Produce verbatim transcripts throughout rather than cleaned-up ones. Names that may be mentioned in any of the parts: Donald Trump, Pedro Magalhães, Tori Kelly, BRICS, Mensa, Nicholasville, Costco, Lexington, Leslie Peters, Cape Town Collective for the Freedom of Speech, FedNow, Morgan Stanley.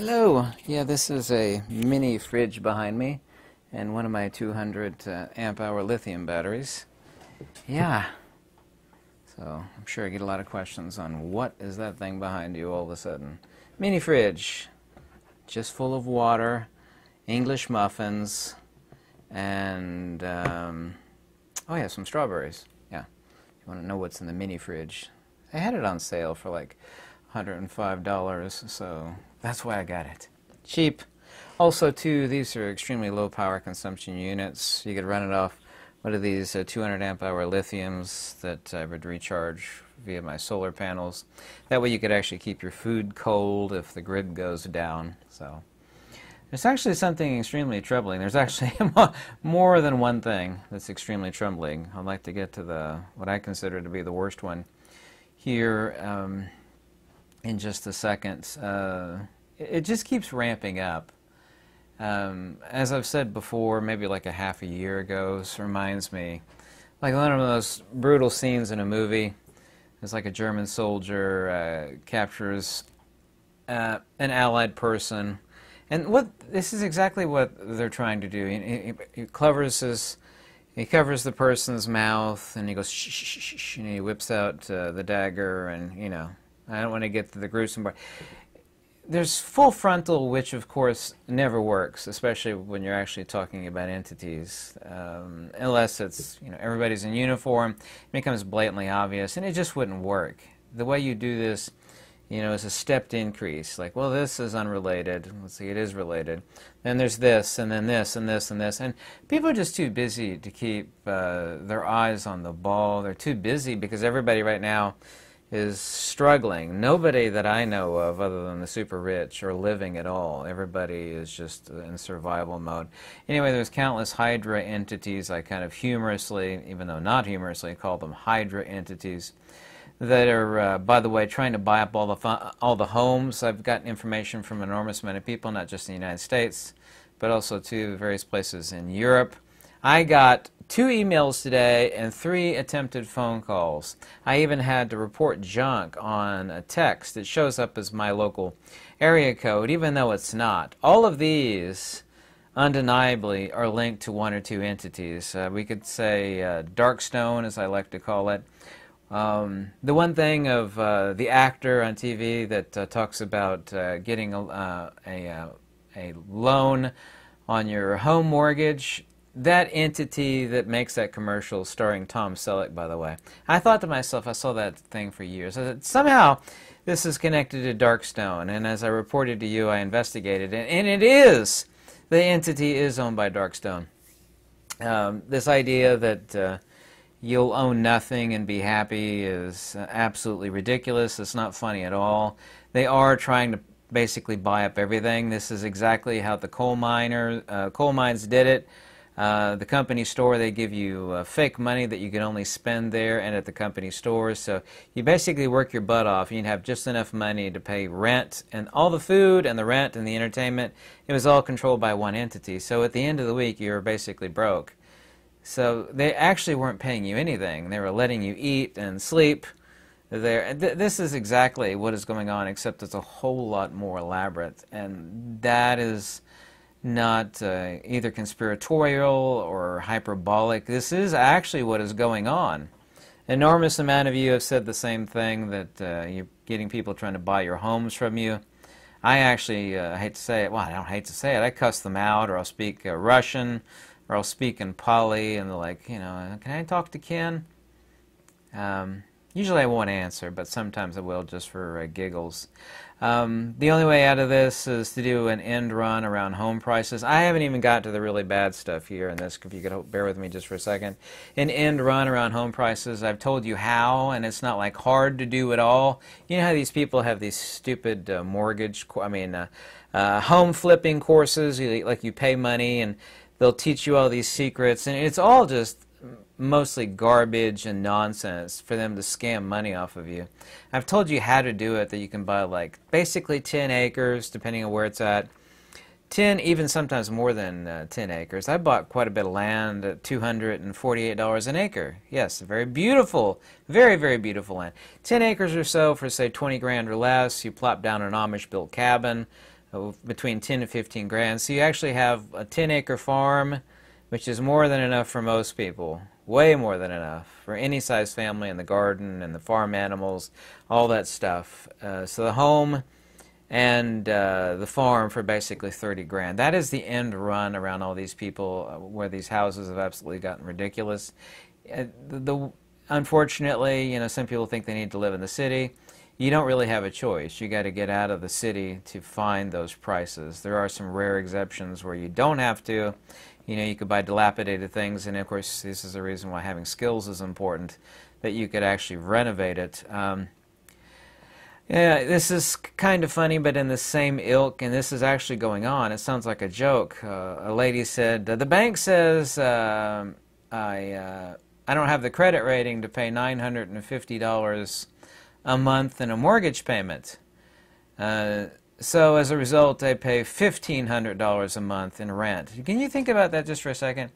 Hello. Yeah, this is a mini fridge behind me and one of my two hundred uh, amp hour lithium batteries. Yeah. So I'm sure I get a lot of questions on what is that thing behind you all of a sudden. Mini fridge, just full of water, English muffins, and um, oh yeah, some strawberries. Yeah. If you want to know what's in the mini fridge, I had it on sale for like one hundred five dollars, so that's why I got it. Cheap. Also, too, these are extremely low power consumption units. You could run it off one of these uh, two hundred amp hour lithiums that I would recharge via my solar panels. That way you could actually keep your food cold if the grid goes down. So there's actually something extremely troubling. There's actually more than one thing that's extremely troubling. I'd like to get to the what I consider to be the worst one here. Um, in just a second. Uh, it just keeps ramping up. Um, as I've said before, maybe like a half a year ago, this reminds me, like one of those brutal scenes in a movie. It's like a German soldier uh, captures uh, an allied person. And what this is exactly what they're trying to do. He, he, he, covers, his, he covers the person's mouth, and he goes, shh, shh, shh, shh, and he whips out uh, the dagger, and, you know, I don't want to get to the gruesome part. There's full frontal, which of course never works, especially when you're actually talking about entities, um, unless it's, you know, everybody's in uniform. It becomes blatantly obvious, and it just wouldn't work. The way you do this, you know, is a stepped increase. Like, well, this is unrelated. Let's see, it is related. Then there's this, and then this, and this, and this. And people are just too busy to keep uh, their eyes on the ball. They're too busy because everybody right now is struggling. Nobody that I know of, other than the super rich, are living at all. Everybody is just in survival mode. Anyway, there's countless Hydra entities. I kind of humorously, even though not humorously, call them Hydra entities that are, uh, by the way, trying to buy up all the fun, all the homes. I've gotten information from an enormous amount of people, not just in the United States, but also to various places in Europe. I got two emails today and three attempted phone calls. I even had to report junk on a text that shows up as my local area code, even though it's not. All of these undeniably are linked to one or two entities. Uh, we could say uh, Darkstone, as I like to call it. Um, the one thing of uh, the actor on T V that uh, talks about uh, getting a, uh, a, uh, a loan on your home mortgage, that entity that makes that commercial starring Tom Selleck, by the way. I thought to myself, I saw that thing for years. I said, somehow this is connected to Darkstone. And as I reported to you, I investigated it. And it is. The entity is owned by Darkstone. Um, this idea that uh, you'll own nothing and be happy is absolutely ridiculous. It's not funny at all. They are trying to basically buy up everything. This is exactly how the coal miner, uh, coal mines did it. Uh, the company store, they give you uh, fake money that you can only spend there and at the company stores. So you basically work your butt off. You'd have just enough money to pay rent and all the food and the rent and the entertainment. It was all controlled by one entity. So at the end of the week, you were basically broke. So they actually weren't paying you anything. They were letting you eat and sleep there. Th this is exactly what is going on, except it's a whole lot more elaborate. And that is not uh, either conspiratorial or hyperbolic. This is actually what is going on. Enormous amount of you have said the same thing, that uh, you're getting people trying to buy your homes from you. I actually uh, hate to say it. Well, I don't hate to say it. I cuss them out, or I'll speak uh, Russian, or I'll speak in Pali, and they're like, you know, can I talk to Ken? Um, usually I won't answer, but sometimes I will, just for uh, giggles. Um, the only way out of this is to do an end run around home prices. I haven't even got to the really bad stuff here in this, if you could bear with me just for a second. An end run around home prices. I've told you how, and it's not like hard to do at all. You know how these people have these stupid uh, mortgage, I mean, uh, uh, home flipping courses, you, like you pay money and they'll teach you all these secrets, and it's all just mostly garbage and nonsense for them to scam money off of you. I've told you how to do it, that you can buy like basically ten acres, depending on where it's at. ten, even sometimes more than uh, ten acres. I bought quite a bit of land at two hundred forty-eight dollars an acre. Yes, very beautiful, very, very beautiful land. ten acres or so for, say, twenty grand or less. You plop down an Amish-built cabin. of between ten to fifteen grand. So you actually have a ten acre farm, which is more than enough for most people, way more than enough for any size family, in the garden and the farm animals, all that stuff. Uh, so the home and uh, the farm for basically thirty grand. That is the end run around all these people, uh, where these houses have absolutely gotten ridiculous. Uh, the, the, unfortunately, you know, some people think they need to live in the city. You don't really have a choice. You got to get out of the city to find those prices. There are some rare exceptions where you don't have to. You know, you could buy dilapidated things, and of course, this is the reason why having skills is important, that you could actually renovate it. Um, Yeah, this is kind of funny, but in the same ilk, and this is actually going on. It sounds like a joke. Uh, a lady said, the bank says uh, I, uh, I don't have the credit rating to pay nine hundred fifty dollars a month in a mortgage payment. Uh, so as a result, I pay fifteen hundred dollars a month in rent. Can you think about that just for a second?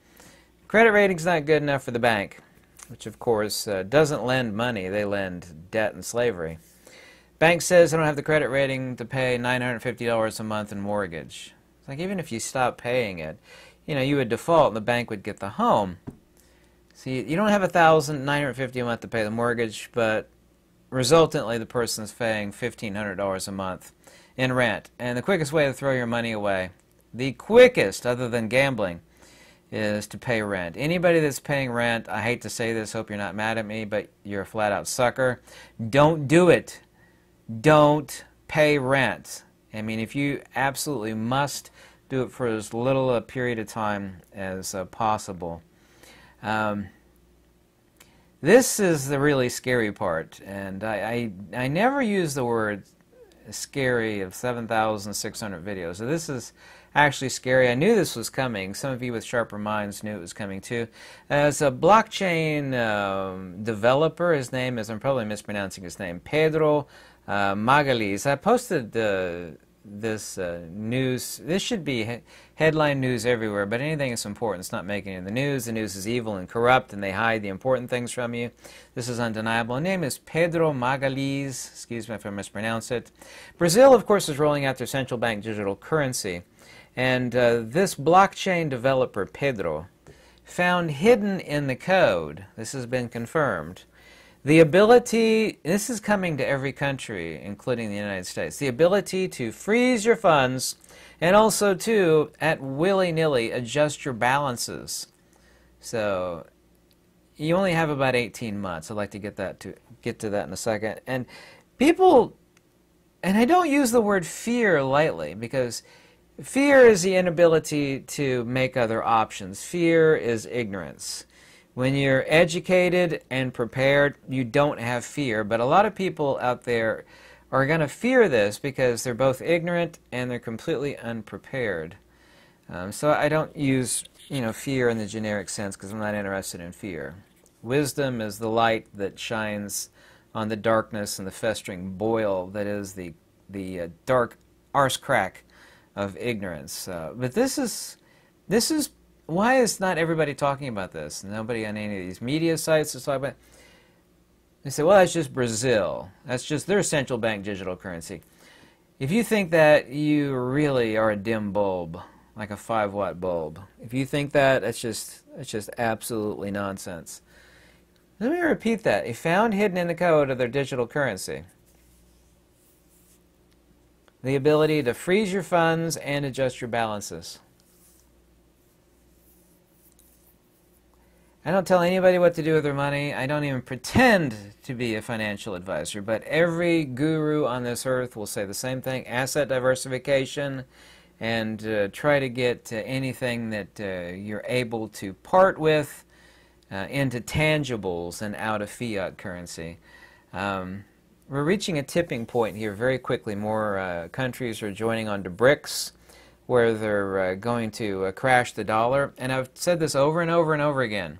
Credit rating's not good enough for the bank, which of course uh, doesn't lend money. They lend debt and slavery. Bank says I don't have the credit rating to pay nine hundred fifty dollars a month in mortgage. It's like, even if you stop paying it, you know, you would default and the bank would get the home. So you, you don't have one thousand nine hundred fifty dollars a month to pay the mortgage, but resultantly the person's paying fifteen hundred dollars a month in rent. And the quickest way to throw your money away, the quickest other than gambling, is to pay rent. Anybody that's paying rent, I hate to say this, hope you're not mad at me, but you're a flat-out sucker. Don't do it. Don't pay rent. I mean, if you absolutely must, do it for as little a period of time as uh, possible. Um, this is the really scary part, and I, I, I never use the word scary of seven thousand six hundred videos. So this is actually scary. I knew this was coming. Some of you with sharper minds knew it was coming too. As a blockchain um, developer, his name is, I'm probably mispronouncing his name, Pedro Uh, Magalhães. I posted uh, this uh, news. This should be he headline news everywhere, but anything that's important is not making it in the news. The news is evil and corrupt, and they hide the important things from you. This is undeniable. His name is Pedro Magalhães. Excuse me if I mispronounce it. Brazil, of course, is rolling out their central bank digital currency, and uh, this blockchain developer, Pedro, found hidden in the code, this has been confirmed, the ability, this is coming to every country, including the United States, the ability to freeze your funds and also to, at willy-nilly, adjust your balances. So you only have about eighteen months. I'd like to get that to get to that in a second. And people, and I don't use the word fear lightly, because fear is the inability to make other options. Fear is ignorance. When you're educated and prepared, you don't have fear. But a lot of people out there are going to fear this because they're both ignorant and they're completely unprepared. Um, so I don't use, you know, fear in the generic sense, because I'm not interested in fear. Wisdom is the light that shines on the darkness and the festering boil that is the, the uh, dark arse crack of ignorance. Uh, but this is... this is why is not everybody talking about this? Nobody on any of these media sites is talking about it. They say, well, that's just Brazil. That's just their central bank digital currency. If you think that, you really are a dim bulb, like a five watt bulb. If you think that, that's just, that's just absolutely nonsense. Let me repeat that. They found hidden in the code of their digital currency the ability to freeze your funds and adjust your balances. I don't tell anybody what to do with their money. I don't even pretend to be a financial advisor, but every guru on this earth will say the same thing, asset diversification, and uh, try to get uh, anything that uh, you're able to part with uh, into tangibles and out of fiat currency. Um, we're reaching a tipping point here very quickly. More uh, countries are joining onto BRICS, where they're uh, going to uh, crash the dollar. And I've said this over and over and over again.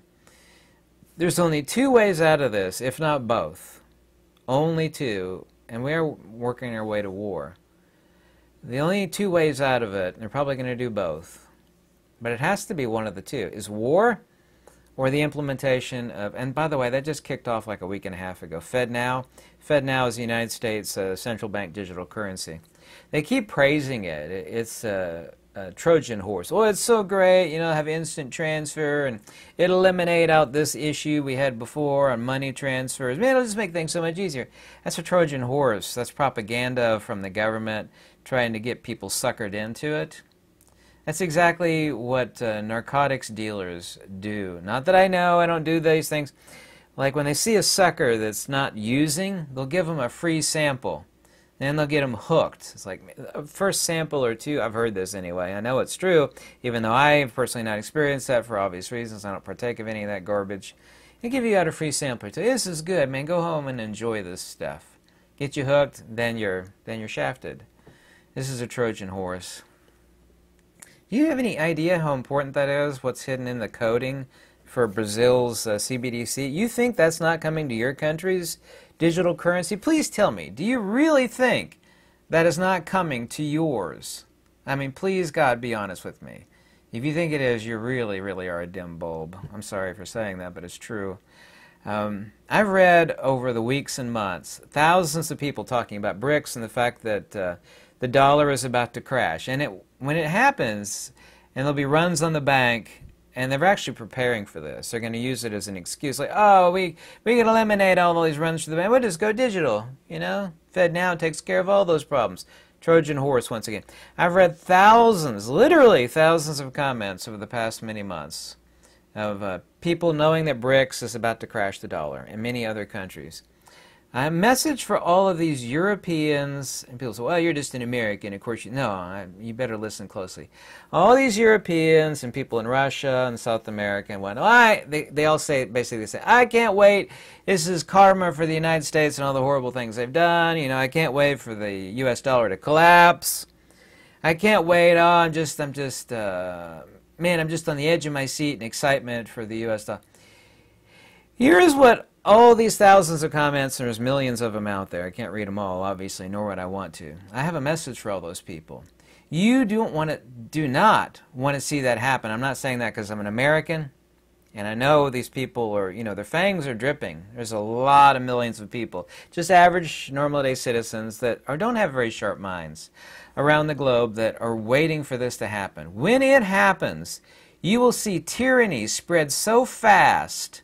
There's only two ways out of this, if not both. Only two, and we are working our way to war. The only two ways out of it, and they're probably going to do both, but it has to be one of the two, is war or the implementation of, and by the way, that just kicked off like a week and a half ago, FedNow. FedNow is the United States uh, central bank digital currency. they keep praising it. It's a, a Trojan horse. Oh, it's so great, you know, have instant transfer, and it'll eliminate out this issue we had before on money transfers. Man, it'll just make things so much easier. That's a Trojan horse. That's propaganda from the government trying to get people suckered into it. That's exactly what uh, narcotics dealers do. Not that I know, I don't do these things. Like when they see a sucker that's not using, they'll give them a free sample. Then they'll get them hooked. It's like first sample or two, I've heard this anyway. I know it's true, even though I've personally not experienced that for obvious reasons. I don't partake of any of that garbage. They give you out a free sample or two. This is good, man. Go home and enjoy this stuff. Get you hooked, then you're then you're shafted. This is a Trojan horse. Do you have any idea how important that is? What's hidden in the coding for Brazil's uh, C B D C? You think that's not coming to your country's digital currency? Please tell me, do you really think that is not coming to yours? I mean, please, God, be honest with me. If you think it is, you really, really are a dim bulb. I'm sorry for saying that, but it's true. Um, I've read over the weeks and months thousands of people talking about BRICS and the fact that uh, the dollar is about to crash. And it, when it happens, and there'll be runs on the bank, and they're actually preparing for this. They're going to use it as an excuse, like, oh, we, we can eliminate all these runs to the bank. We'll just go digital, you know? FedNow takes care of all those problems. Trojan horse, once again. I've read thousands, literally thousands of comments over the past many months of uh, people knowing that BRICS is about to crash the dollar in many other countries. A message for all of these Europeans, and people say, well, you're just an American, of course you know. I, you better listen closely. All these Europeans and people in Russia and South America and whatnot, I, they, they all say, basically they say, I can't wait, this is karma for the United States and all the horrible things they've done, you know, I can't wait for the U S dollar to collapse, I can't wait, oh, I'm just, I'm just, uh, man, I'm just on the edge of my seat in excitement for the U S dollar. Here's what all these thousands of comments, and there's millions of them out there. I can't read them all, obviously, nor would I want to. I have a message for all those people. You don't want to, do not want to see that happen. I'm not saying that because I'm an American, and I know these people are, you know, their fangs are dripping. There's a lot of millions of people, just average, normal-day citizens that are, don't have very sharp minds around the globe that are waiting for this to happen. When it happens, you will see tyranny spread so fast.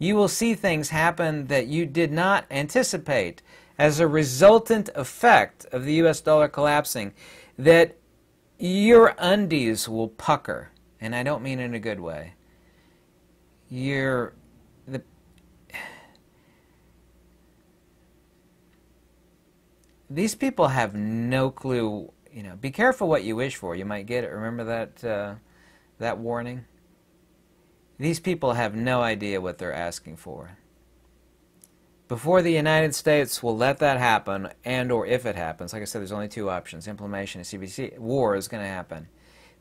You will see things happen that you did not anticipate as a resultant effect of the U S dollar collapsing, that your undies will pucker. And I don't mean in a good way. Your, the, these people have no clue, you know, be careful what you wish for. You might get it. Remember that, uh, that warning? These people have no idea what they're asking for. Before the United States will let that happen, and or if it happens, like I said, there's only two options, implementation and C B D C, war is going to happen.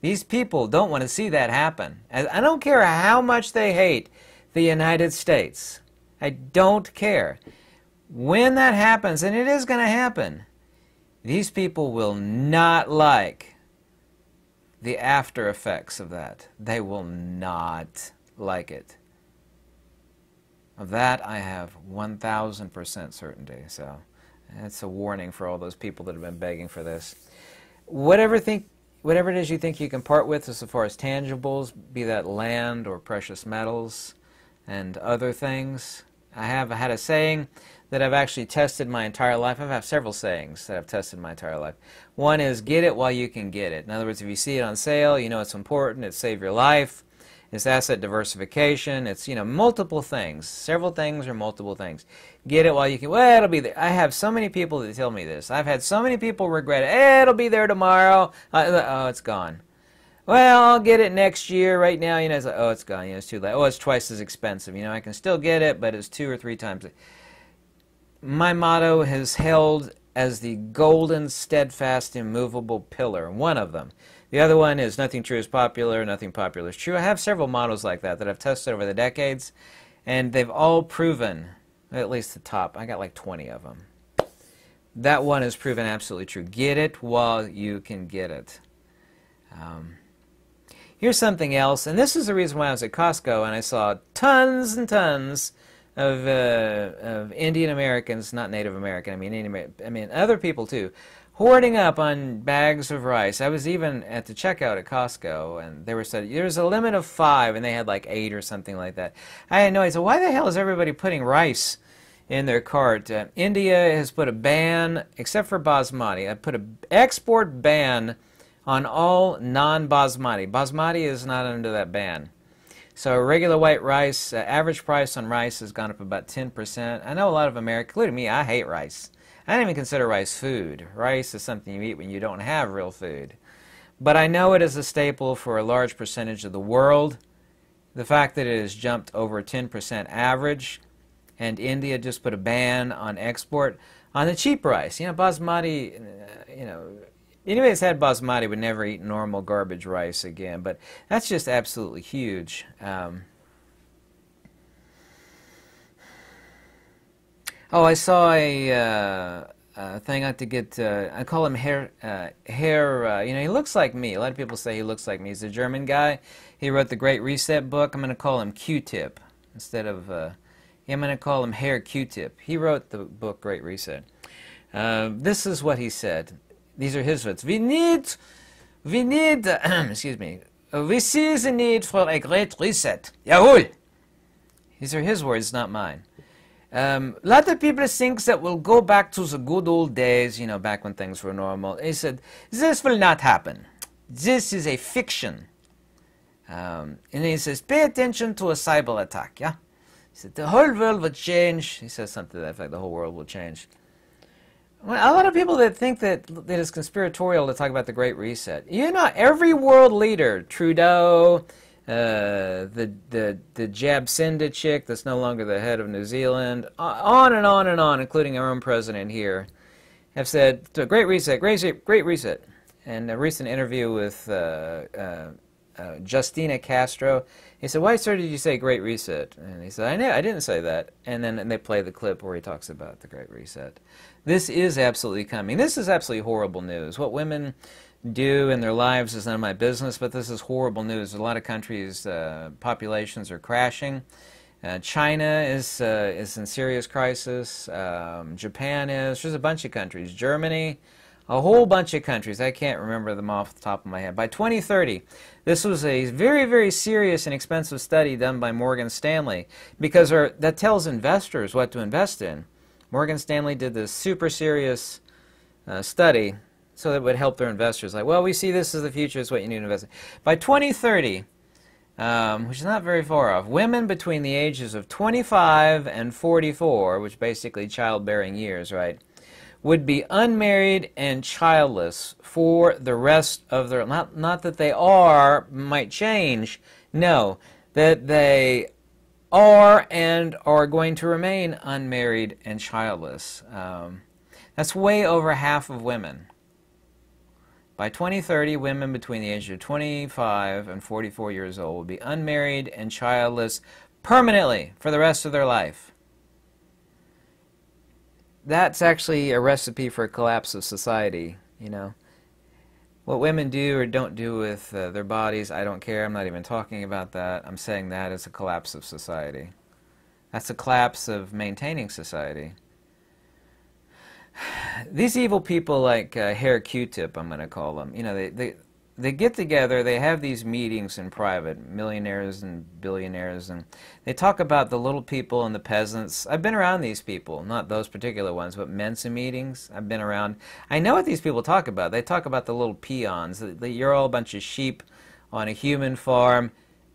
These people don't want to see that happen. I don't care how much they hate the United States. I don't care. When that happens, and it is going to happen, these people will not like the after effects of that. They will not like it. Of that, I have one thousand percent certainty. So that's a warning for all those people that have been begging for this. Whatever, think, whatever it is you think you can part with as far as tangibles, be that land or precious metals and other things. I have had a saying that I've actually tested my entire life. I've had several sayings that I've tested my entire life. One is, get it while you can get it. In other words, if you see it on sale, you know it's important, it's saved your life. It's asset diversification. It's, you know, multiple things. Several things or multiple things. Get it while you can. Well, it'll be there. I have so many people that tell me this. I've had so many people regret it. Eh, it'll be there tomorrow. Uh, oh, it's gone. Well, I'll get it next year. Right now, you know, it's like, oh, it's gone. You know, it's too late. Oh, it's twice as expensive. You know, I can still get it, but it's two or three times. My motto has held as the golden, steadfast, immovable pillar. One of them. The other one is, nothing true is popular, nothing popular is true. I have several models like that that I've tested over the decades, and they've all proven, at least the top, I got like twenty of them. That one is proven absolutely true. Get it while you can get it. Um, here's something else, and this is the reason why I was at Costco and I saw tons and tons of, uh, of Indian Americans, not Native American, I mean, Indian, I mean other people too, hoarding up on bags of rice. I was even at the checkout at Costco, and they were said there's a limit of five, and they had like eight or something like that. I had no idea. So why the hell is everybody putting rice in their cart? Uh, India has put a ban, except for basmati. I put an export ban on all non-basmati. Basmati is not under that ban. So regular white rice, uh, average price on rice has gone up about ten percent. I know a lot of Americans, including me, I hate rice. I don't even consider rice food. Rice is something you eat when you don't have real food. But I know it is a staple for a large percentage of the world. The fact that it has jumped over ten percent average, and India just put a ban on export on the cheap rice. You know, basmati, you know, anybody that's had basmati would never eat normal garbage rice again, but that's just absolutely huge. Um, oh, I saw a uh, uh, thing I had to get, uh, I call him Herr, uh, Herr uh, you know, he looks like me. A lot of people say he looks like me. He's a German guy. He wrote the Great Reset book. I'm going to call him Q-Tip instead of, uh, I'm going to call him Herr Q-Tip. He wrote the book Great Reset. Uh, this is what he said. These are his words. We need, we need, excuse me, we see the need for a great reset. Jawohl! These are his words, not mine. Um, a lot of people think that we'll go back to the good old days, you know, back when things were normal. He said, this will not happen. This is a fiction. Um, and he says, pay attention to a cyber attack, yeah? He said, the whole world will change. He says something to that effect, the whole world will change. Well, a lot of people that think that, that it's conspiratorial to talk about the Great Reset. You know, every world leader, Trudeau, uh, the, the, the Jacinda chick that's no longer the head of New Zealand, on and on and on, including our own president here, have said, Great Reset, Great Reset, Great Reset. And a recent interview with uh, uh, uh, Justina Castro, he said, why, sir, did you say Great Reset? And he said, I know, I didn't say that. And then and they play the clip where he talks about the Great Reset. This is absolutely coming. This is absolutely horrible news. What women do in their lives is none of my business, but this is horrible news. A lot of countries' uh, populations are crashing. Uh, China is, uh, is in serious crisis. Um, Japan is. There's a bunch of countries. Germany. A whole bunch of countries. I can't remember them off the top of my head. By twenty thirty, this was a very, very serious and expensive study done by Morgan Stanley, because our, that tells investors what to invest in. Morgan Stanley did this super serious uh, study so that it would help their investors. Like, well, we see this as the future. It's what you need to invest in. By twenty thirty, um, which is not very far off, women between the ages of twenty-five and forty-four, which basically childbearing years, right, would be unmarried and childless for the rest of their... Not, not that they are, might change. No, that they are and are going to remain unmarried and childless. Um, that's way over half of women. By twenty thirty, women between the age of twenty-five and forty-four years old will be unmarried and childless permanently for the rest of their life. That's actually a recipe for a collapse of society, you know. What women do or don't do with uh, their bodies, I don't care. I'm not even talking about that. I'm saying that is a collapse of society. That's a collapse of maintaining society. These evil people like uh, Herr Q-Tip, I'm going to call them, you know, they, they, they get together, they have these meetings in private, millionaires and billionaires, and they talk about the little people and the peasants. I've been around these people, not those particular ones, but Mensa meetings. I've been around. I know what these people talk about. They talk about the little peons. You're all a bunch of sheep on a human farm,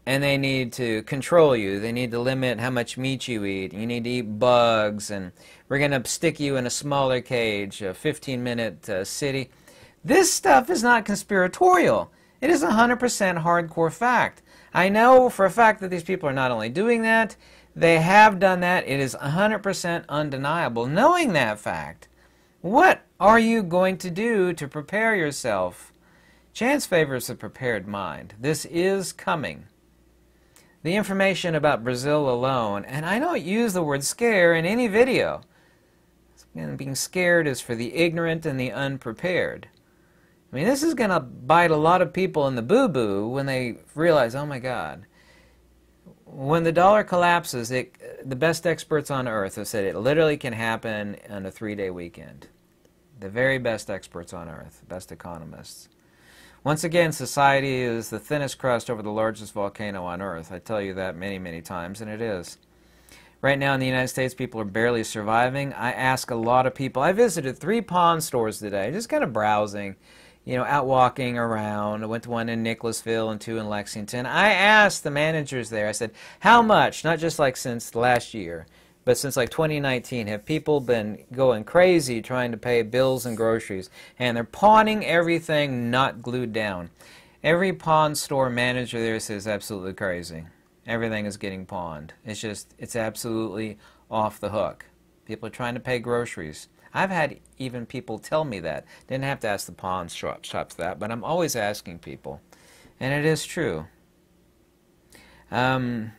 and they need to control you. They need to limit how much meat you eat. You need to eat bugs, and we're going to stick you in a smaller cage, a fifteen-minute uh, city. This stuff is not conspiratorial. It is one hundred percent hardcore fact. I know for a fact that these people are not only doing that, they have done that. It is one hundred percent undeniable. Knowing that fact, what are you going to do to prepare yourself? Chance favors the prepared mind. This is coming. The information about Brazil alone, and I don't use the word scare in any video. And being scared is for the ignorant and the unprepared. I mean, this is going to bite a lot of people in the boo-boo when they realize, oh my God. When the dollar collapses, it, the best experts on earth have said it literally can happen on a three-day weekend. the very best experts on earth, best economists. Once again, society is the thinnest crust over the largest volcano on earth. I tell you that many, many times, and it is. Right now in the United States, people are barely surviving. I ask a lot of people. I visited three pawn stores today, just kind of browsing, you know, out walking around. I went to one in Nicholasville and two in Lexington. I asked the managers there, I said, how much, not just like since last year, but since like twenty nineteen, have people been going crazy trying to pay bills and groceries? And they're pawning everything not glued down. Every pawn store manager there says absolutely crazy. Everything is getting pawned. It's just, it's absolutely off the hook. People are trying to pay groceries. I've had even people tell me that. Didn't have to ask the pawn shop shops that, but I'm always asking people. And it is true. Um,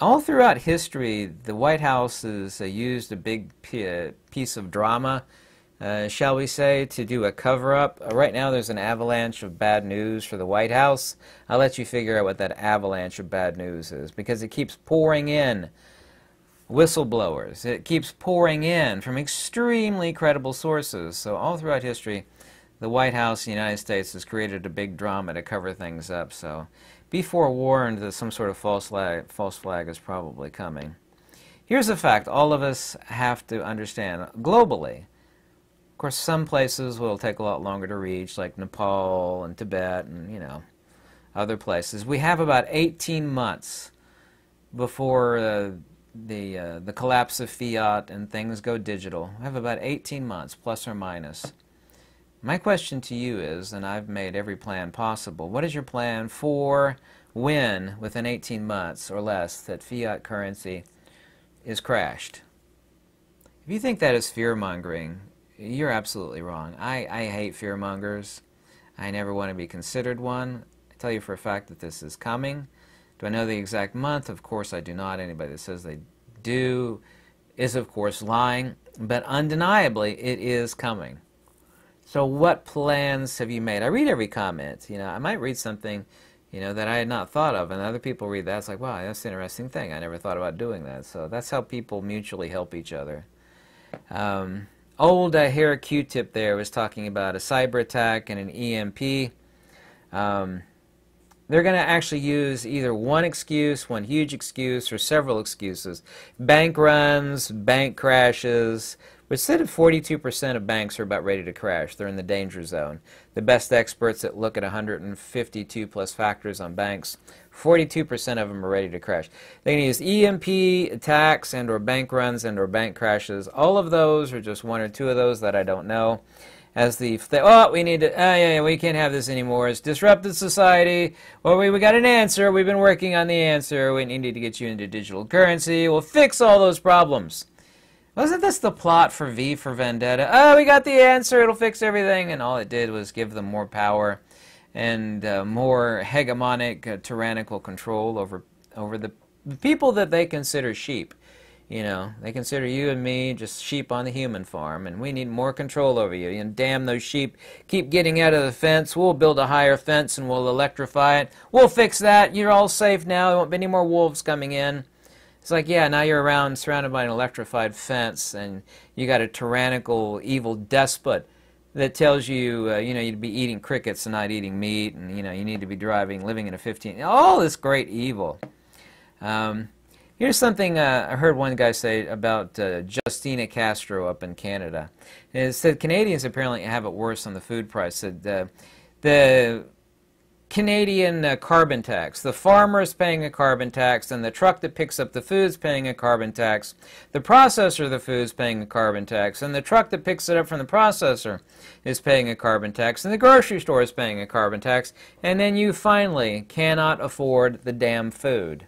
all throughout history, the White House has uh, used a big piece of drama, uh, shall we say, to do a cover-up. Uh, right now there's an avalanche of bad news for the White House. I'll let you figure out what that avalanche of bad news is, because it keeps pouring in. Whistleblowers. It keeps pouring in from extremely credible sources. So all throughout history, the White House, the United States, has created a big drama to cover things up. So be forewarned that some sort of false flag, false flag is probably coming. Here's a fact all of us have to understand globally. Of course, some places will take a lot longer to reach, like Nepal and Tibet and, you know, other places. We have about eighteen months before uh, The, uh, the collapse of fiat and things go digital. I have about eighteen months, plus or minus. My question to you is, and I've made every plan possible, what is your plan for when, within eighteen months or less, that fiat currency is crashed? If you think that is fear-mongering, you're absolutely wrong. I, I hate fear-mongers. I never want to be considered one. I tell you for a fact that this is coming. Do I know the exact month? Of course I do not. Anybody that says they do is, of course, lying. But undeniably, it is coming. So what plans have you made? I read every comment. You know, I might read something, you know, that I had not thought of, and other people read that. It's like, wow, that's an interesting thing. I never thought about doing that. So that's how people mutually help each other. Um, old uh, Hair Q-Tip there was talking about a cyber attack and an E M P. Um... They're going to actually use either one excuse, one huge excuse, or several excuses. Bank runs, bank crashes. Which said that forty-two percent of banks are about ready to crash. They're in the danger zone. The best experts that look at one hundred fifty-two plus factors on banks, forty-two percent of them are ready to crash. They're going to use E M P attacks and or bank runs and or bank crashes. All of those or just one or two of those that I don't know. As the, oh, we need to, oh, yeah, yeah, we can't have this anymore. It's disrupted society. Well, we, we got an answer. We've been working on the answer. We need to get you into digital currency. We'll fix all those problems. Wasn't this the plot for V for Vendetta? Oh, we got the answer. It'll fix everything. And all it did was give them more power and uh, more hegemonic, uh, tyrannical control over, over the people that they consider sheep. You know, they consider you and me just sheep on the human farm, and we need more control over you. And damn those sheep, keep getting out of the fence. We'll build a higher fence and we'll electrify it. We'll fix that. You're all safe now. There won't be any more wolves coming in. It's like, yeah, now you're around surrounded by an electrified fence, and you got a tyrannical, evil despot that tells you, uh, you know, you'd be eating crickets and not eating meat, and, you know, you need to be driving, living in a fifteen... All this great evil. Um... Here's something uh, I heard one guy say about uh, Justina Castro up in Canada. It said Canadians apparently have it worse on the food price. It said uh, the Canadian uh, carbon tax, the farmer is paying a carbon tax, and the truck that picks up the food is paying a carbon tax. The processor of the food is paying a carbon tax, and the truck that picks it up from the processor is paying a carbon tax, and the grocery store is paying a carbon tax, and then you finally cannot afford the damn food.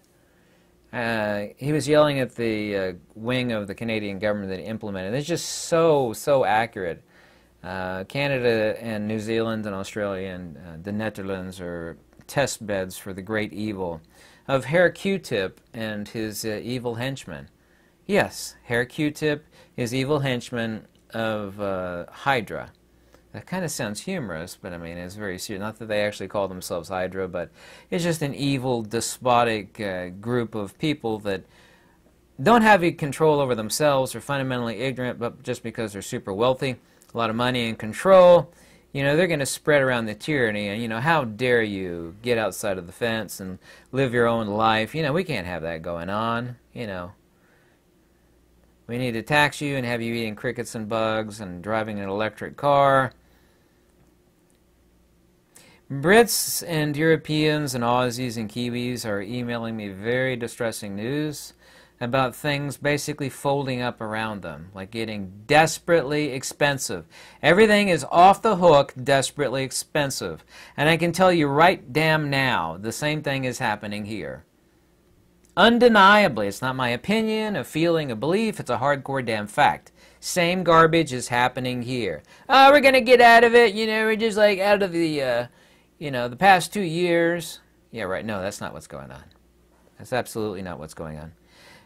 Uh, he was yelling at the uh, wing of the Canadian government that implemented it. It's just so, so accurate. Uh, Canada and New Zealand and Australia and uh, the Netherlands are test beds for the great evil of Hair Q-Tip and his uh, evil henchmen. Yes, Hair Q-Tip is evil henchmen of uh, Hydra. That kind of sounds humorous, but I mean, it's very serious. Not that they actually call themselves Hydra, but it's just an evil, despotic uh, group of people that don't have any control over themselves, are fundamentally ignorant, but just because they're super wealthy, a lot of money and control, you know, they're going to spread around the tyranny. And, you know, how dare you get outside of the fence and live your own life? You know, we can't have that going on, you know. We need to tax you and have you eating crickets and bugs and driving an electric car. Brits and Europeans and Aussies and Kiwis are emailing me very distressing news about things basically folding up around them, like getting desperately expensive. Everything is off the hook, desperately expensive. And I can tell you right damn now, the same thing is happening here. Undeniably, it's not my opinion, a feeling, a belief, it's a hardcore damn fact. Same garbage is happening here. Oh, we're gonna get out of it, you know, we're just like out of the... Uh, you know, the past two years, yeah, right, no, that's not what's going on. That's absolutely not what's going on.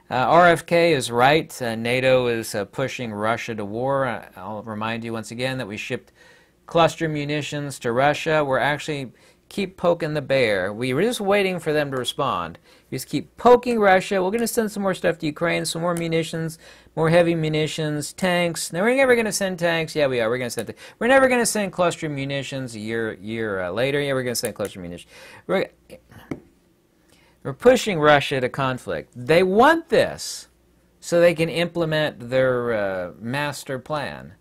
Uh, R F K is right. Uh, NATO is uh, pushing Russia to war. Uh, I'll remind you once again that we shipped cluster munitions to Russia. We're actually keep poking the bear. We were just waiting for them to respond. We just keep poking Russia. We're going to send some more stuff to Ukraine, some more munitions, more heavy munitions, tanks. Now, we're never going to send tanks. Yeah, we are. We're going to send. We're never going to send cluster munitions a year year uh, later. Yeah, we're going to send cluster munitions. We're, we're pushing Russia to conflict. They want this so they can implement their uh, master plan.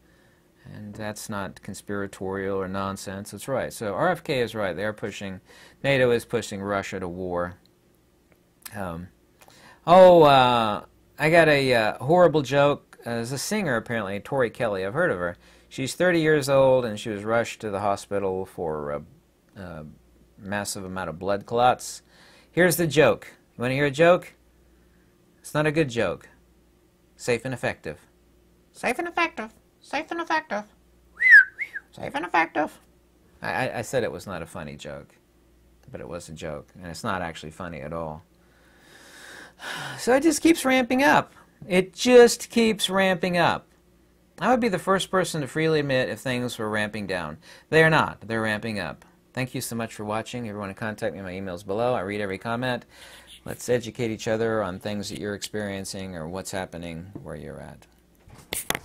And that's not conspiratorial or nonsense. It's right. So R F K is right. They're pushing, NATO is pushing Russia to war. Um, oh, uh, I got a uh, horrible joke. Uh, there's a singer, apparently, Tori Kelly. I've heard of her. She's thirty years old, and she was rushed to the hospital for a, a massive amount of blood clots. Here's the joke. You want to hear a joke? It's not a good joke. Safe and effective. Safe and effective. Safe and effective. Safe and effective. I, I said it was not a funny joke, but it was a joke, and it's not actually funny at all. So it just keeps ramping up. It just keeps ramping up. I would be the first person to freely admit if things were ramping down. They are not. They're ramping up. Thank you so much for watching. If you want to contact me, my email's below. I read every comment. Let's educate each other on things that you're experiencing or what's happening where you're at.